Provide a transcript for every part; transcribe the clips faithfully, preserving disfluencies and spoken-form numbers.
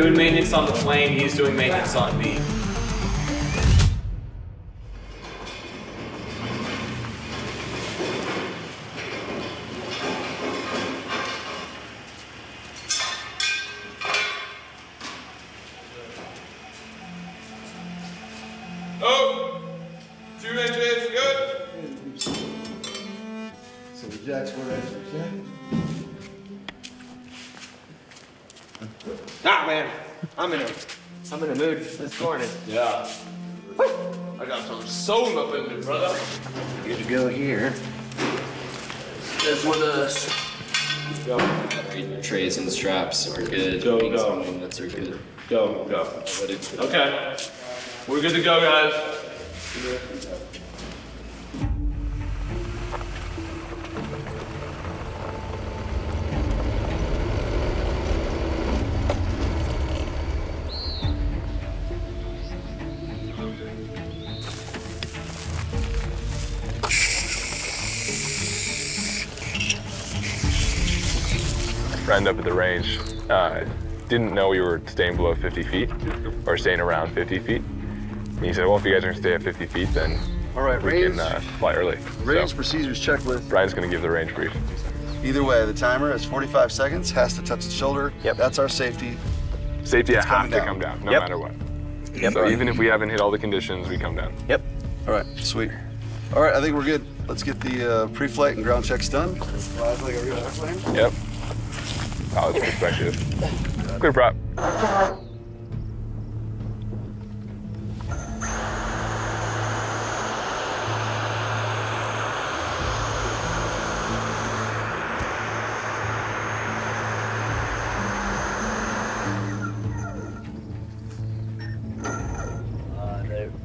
doing maintenance on the plane, he's doing maintenance on me. Oh! Two engines, good! So the jacks were engines, yeah? Ah, man! I'm in a, I'm in a mood this morning. Yeah. I got some soul up in me, brother. Good to go here. Just with us. Go. Trays and straps are good. Go, Wings go. On that's are good. Go, go. Okay. We're good to go, guys. Friend up at the range, uh, didn't know we were staying below fifty feet or staying around fifty feet. And he said, well, if you guys are gonna stay at fifty feet, then all right, we range, can uh, fly early. Range so, procedures checklist. Brian's gonna give the range brief. Either way, the timer is forty-five seconds, has to touch the shoulder. Yep. That's our safety. Safety has to down. come down, no yep. matter what. Yep. So even if we haven't hit all the conditions, we come down. Yep. All right, sweet. All right, I think we're good. Let's get the uh, pre-flight and ground checks done. Flies like a real airplane. Yep. Oh, that's perspective. Good prop.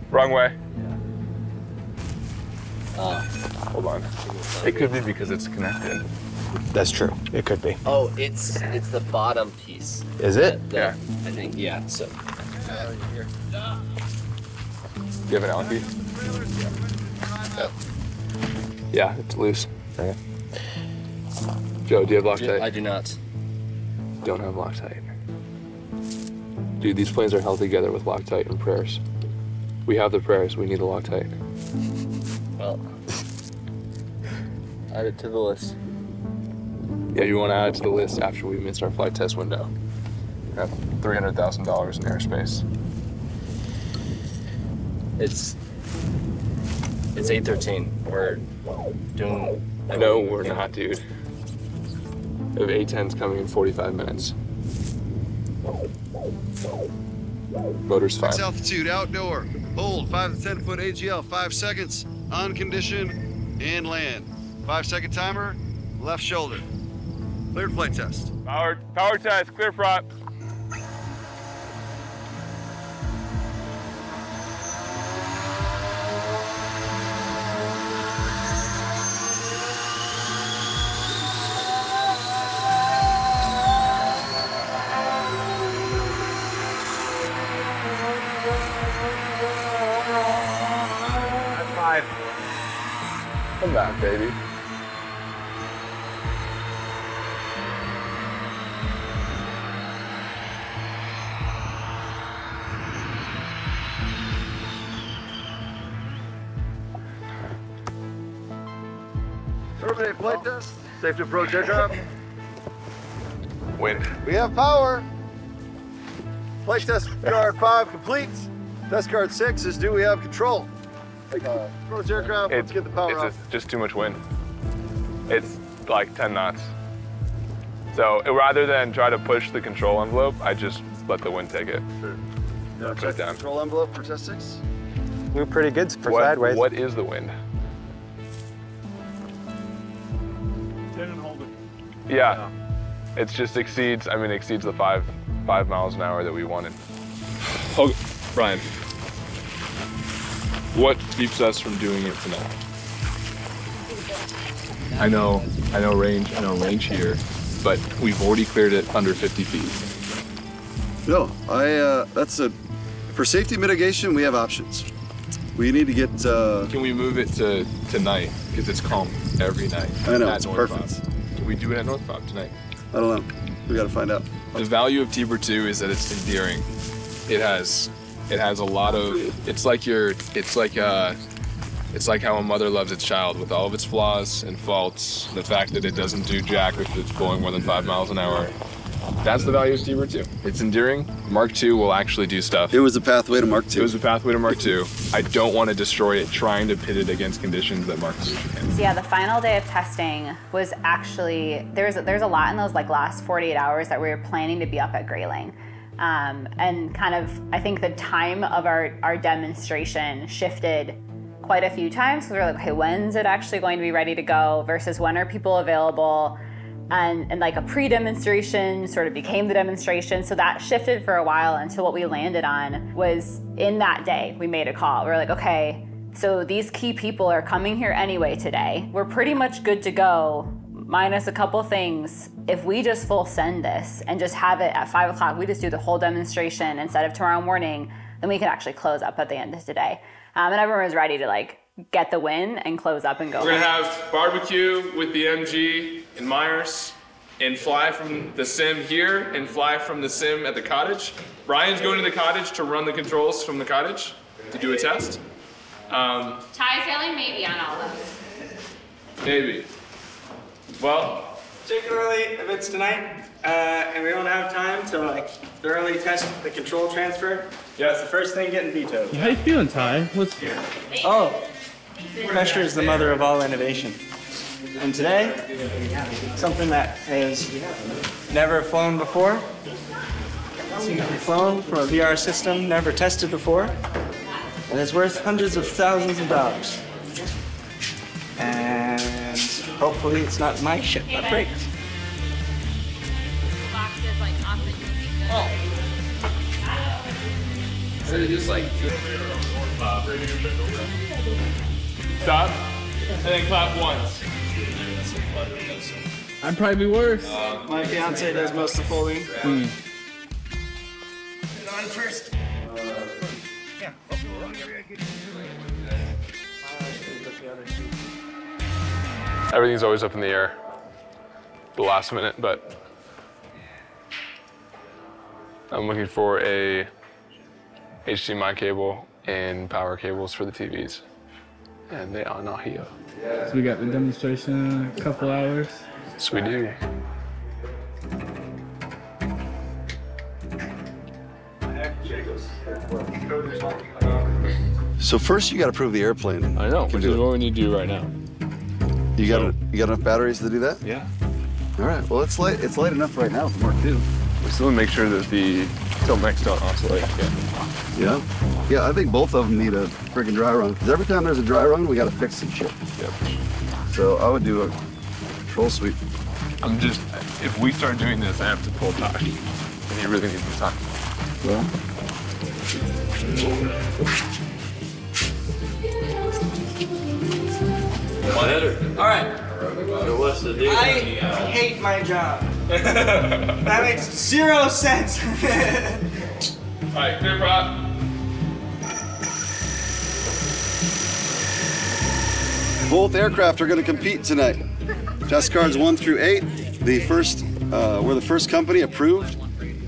Wrong way. Yeah. Uh, Hold on. It could be because it's connected. That's true. It could be. Oh, it's it's the bottom piece. Is it? The, yeah. I think, yeah. So. Uh, here. Do you have an Allen key? Yeah. Yeah, it's loose. Okay. Joe, do you have Loctite? I do not. Don't have Loctite. Dude, these planes are held together with Loctite and prayers. We have the prayers, we need a Loctite. Well, add it to the list. Yeah, you want to add it to the list after we missed our flight test window. Got three hundred thousand dollars in airspace. It's, it's eight thirteen, we're doing... No, we're not, dude. We have A tens coming in forty-five minutes. Motors five. Max altitude, outdoor, hold, five to ten foot A G L, five seconds, on condition, and land. Five second timer, left shoulder. Clear flight test. Power, power test, clear prop. Come back, baby. Terminate flight test. Safe to approach aircraft. Wind. We have power. Flight test card five complete. Test card six is do we have control? Uh, approach aircraft, let's get the power off. It's just, just too much wind. It's like ten knots. So rather than try to push the control envelope, I just let the wind take it. Sure. Yeah, check the control envelope for test six? We're pretty good for what, sideways. What is the wind? ten and hold it. Yeah. yeah. It's just exceeds, I mean, exceeds the five, five miles an hour that we wanted. Oh, Brian. What keeps us from doing it tonight? I know, I know range, I know range here, but we've already cleared it under fifty feet. No, I, uh, that's a, for safety mitigation, we have options. We need to get, uh... Can we move it to tonight? Because it's calm every night. I know, it's perfect. Can we do it at North Bob tonight? I don't know. We gotta find out. The value of T-Bird two is that it's endearing. It has, it has a lot of. It's like your. It's like uh, it's like how a mother loves its child with all of its flaws and faults. The fact that it doesn't do jack if it's going more than five miles an hour. That's the value of T-Bird two. It's endearing. Mark two will actually do stuff. It was a pathway to Mark two. It was a pathway to Mark two. I don't want to destroy it trying to pit it against conditions that Mark two can. Yeah, the final day of testing was actually, there's, there's a lot in those like last forty-eight hours that we were planning to be up at Grayling. Um, and kind of, I think the time of our, our demonstration shifted quite a few times. So we were like, okay, when's it actually going to be ready to go versus when are people available? And, and like a pre-demonstration sort of became the demonstration. So that shifted for a while until what we landed on was in that day, we made a call. We were like, okay, so these key people are coming here anyway today. We're pretty much good to go, minus a couple things. If we just full send this and just have it at five o'clock, we just do the whole demonstration instead of tomorrow morning, then we could actually close up at the end of today. Um, and everyone was ready to like get the win and close up and go. We're gonna have barbecue with the M G in Myers, and fly from the sim here, and fly from the sim at the cottage. Brian's going to the cottage to run the controls from the cottage to do a test. Um, Ty's yelling maybe on all of them. Maybe. Well, particularly if it's tonight, uh, and we don't have time to like thoroughly test the control transfer. Yeah, it's the first thing getting vetoed. How you feeling, Ty? What's here? Oh, pressure is the mother of all innovation. And today, something that has never flown before, flown from a V R system, never tested before, and it's worth hundreds of thousands of dollars. And hopefully it's not my ship that breaks. Instead of just like... Stop, and then clap once. I'd probably be worse. Uh, My fiance does most of the folding. Mm. On first. Yeah. Everything's always up in the air. The last minute, but I'm looking for a H D M I cable and power cables for the T Vs. And they are not here. So we got the demonstration in a couple hours. Yes, we do. So first, you got to prove the airplane. I know, which is what we need to do right now. You got so, you got enough batteries to do that? Yeah. All right. Well, it's light. It's light enough right now for Mark two. We still want to make sure that the telmechs don't oscillate. Yeah. Yeah. Yeah, I think both of them need a freaking dry run. Because every time there's a dry run, we got to fix some shit. Yep. So I would do a control sweep. I'm just, if we start doing this, I have to pull Ty. And he really needs to talk. Well. One hitter. All right. So what's the deal? I hate my job. That makes zero sense. All right, clear prop. Both aircraft are going to compete tonight. Test cards one through eight. The first, uh, we're the first company approved,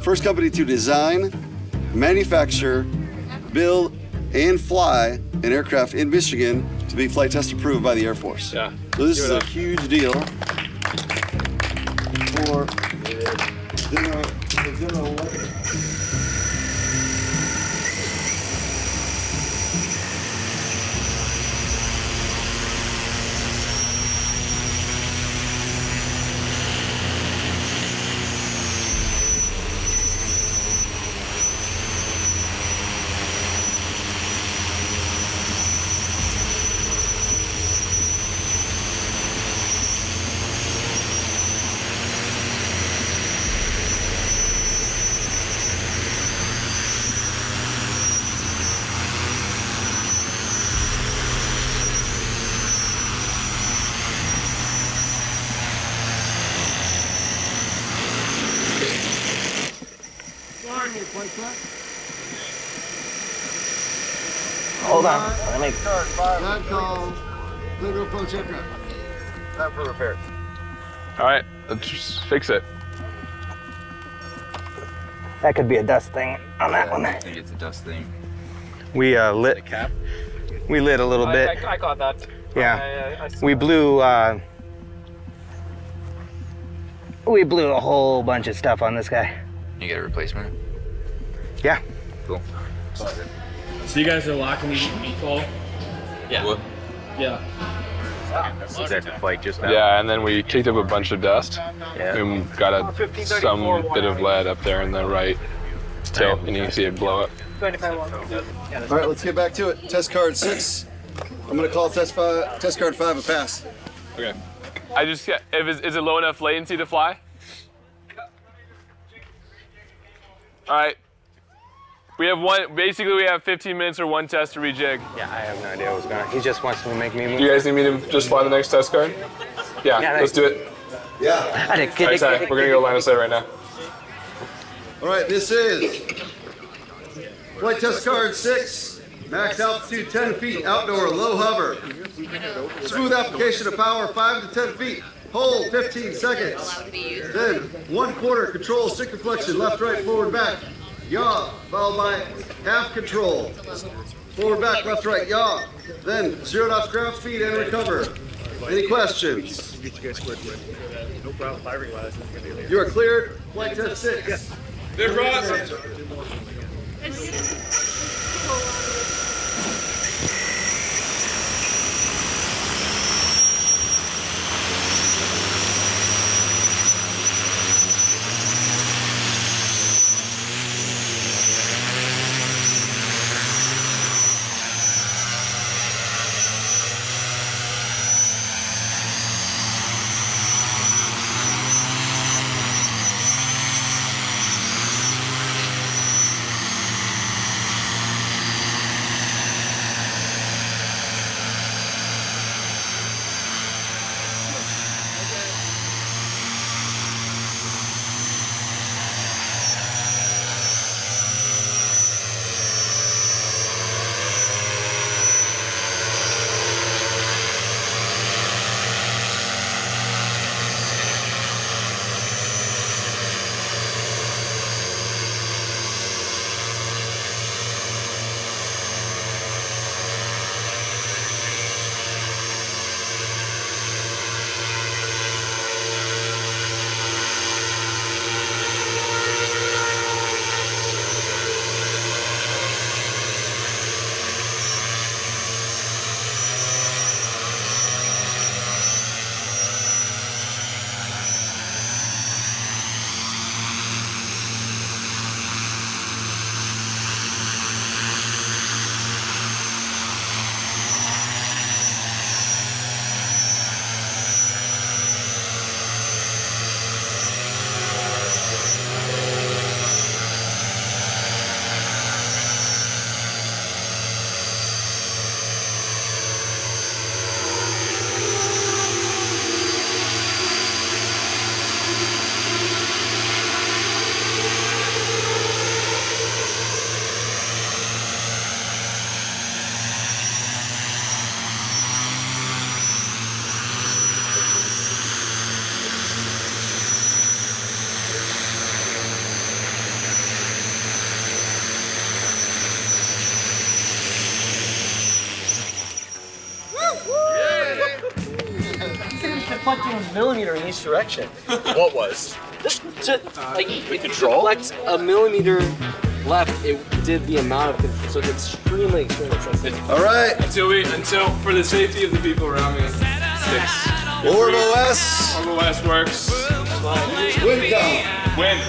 first company to design, manufacture, build, and fly an aircraft in Michigan to be flight test approved by the Air Force. Yeah. So this is a huge deal for the general, the general election. Hold on. Let me. Land call. Clear approach aircraft. Time for repairs. All right, let's just fix it. That could be a dust thing on that yeah, one. I think it's a dust thing. We uh, lit. The cap. We lit a little I, bit. I, I got that. Yeah. I, I, I we blew. Uh, we blew a whole bunch of stuff on this guy. You get a replacement? Yeah. Cool. So you guys are locking these meatball? Yeah. What? Yeah. That's exactly like just now. Yeah, and then we kicked up a bunch of dust. Yeah. And got a, some bit of lead up there in the right tail, and you can see it blow up. All right, let's get back to it. Test card six. I'm gonna call test five, test card five a pass. Okay. I just yeah. If is, is it low enough latency to fly? All right. We have one, basically we have fifteen minutes or one test to rejig. Yeah, I have no idea what's going on. He just wants to make me move. Do you guys need me to just fly the next test card? Yeah, yeah let's do it. Yeah. All right, sorry. We're gonna go line of sight right now. All right, this is flight test card six, max altitude ten feet, outdoor, low hover. Smooth application of power, five to ten feet. Hold fifteen seconds. Then one quarter control, stick reflection, left, right, forward, back. Yaw, followed by half control. Forward, back, left, right, yaw. Then zero knots ground speed and recover. Any questions? You are cleared. Flight test six. They're brought. Millimeter in each direction. What was? This, to, like, uh, the control? It a millimeter left, it did the amount of control. So it's extremely, extremely sensitive. All right. Until we, until, for the safety of the people around me, six. OrbOS. OrbOS works. Wind down. Wind.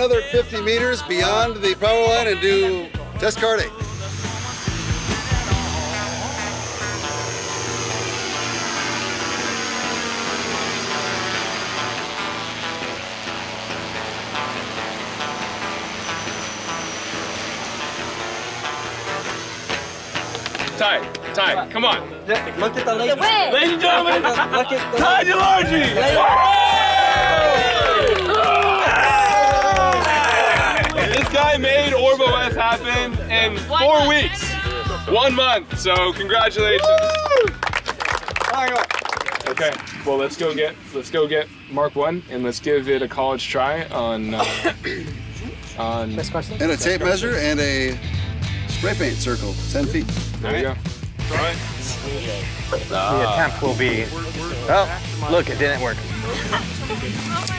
Another fifty meters beyond the power line and do test card eight. Ty, Ty, come on. Look at the ladies. Ladies and gentlemen, Ty DeLargie. Whoa! happen in four weeks. One month. So congratulations. Okay. Well, let's go get let's go get Mark one and let's give it a college try on uh, on best question. And a tape measure and a spray paint circle, ten feet. There you go. Right. Uh, the attempt will be. Oh, look, it didn't work.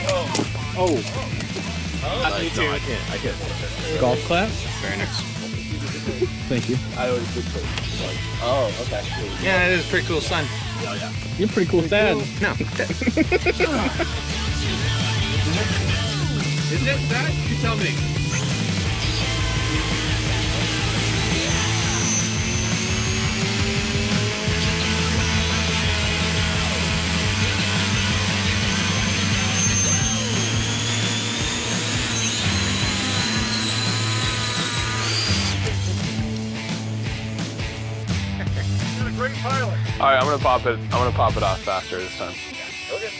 Oh. Oh. Oh, I, no, I can't. I can't. Golf class? Very nice. Thank you. I always do play. Oh, okay. Yeah, it is pretty cool, son. Oh, yeah. You're pretty cool, dad. Cool. No. Is it that? You tell me. All right, I'm gonna pop it. I'm gonna pop it off faster this time. Okay.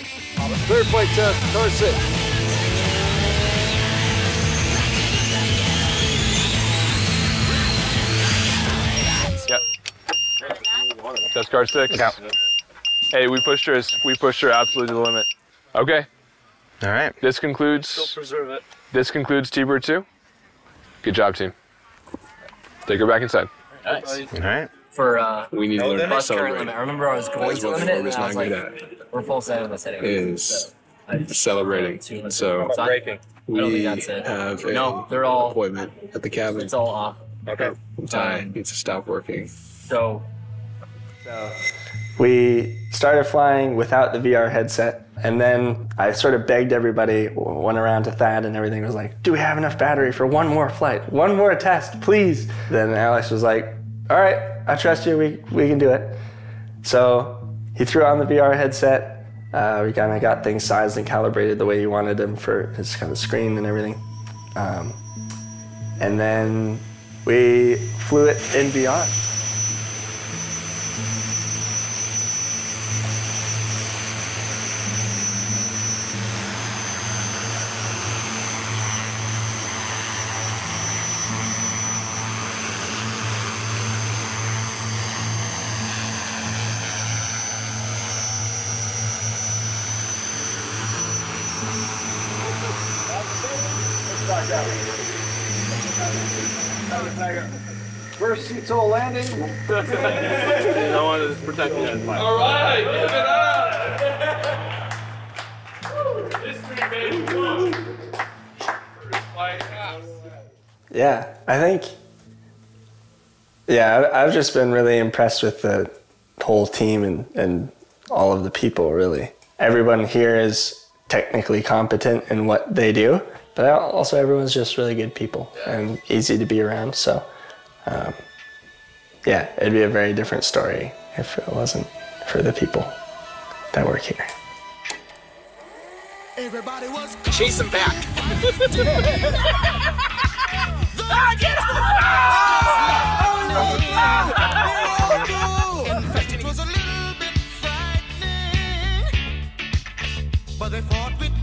Clear flight test, car six. Yep. Test car six. Yeah. Hey, we pushed her. We pushed her absolutely to the limit. Okay. All right. This concludes. Still preserve it. This concludes T-Bird two. Good job, team. Take her back inside. Nice. All right. For, uh, we need to learn about current limit. I remember I was going to limit it, and I was like, at. we're full set in this anyway. Is so celebrating. So, so I, we I don't think that's it. have no, they're all, appointment at the cabin. It's all off. Okay. Ty um, needs to stop working. So, so we started flying without the V R headset, and then I sort of begged everybody, went around to Thad and everything, was like, do we have enough battery for one more flight? One more test, please. Then Alex was like, all right, I trust you, we, we can do it. So he threw on the V R headset. Uh, we kind of got things sized and calibrated the way he wanted them for his kind of screen and everything. Um, and then we flew it in V R. First C T O L landing. I wanted to protect you. All right, give it up. History. Yeah, I think. Yeah, I've just been really impressed with the whole team and and all of the people. Really, everyone here is technically competent in what they do. But also everyone's just really good people and easy to be around. So, um, yeah, it'd be a very different story if it wasn't for the people that work here. Everybody was chase him back. Ah, get him! Ah! In fact, it was a little bit frightening, but they fought with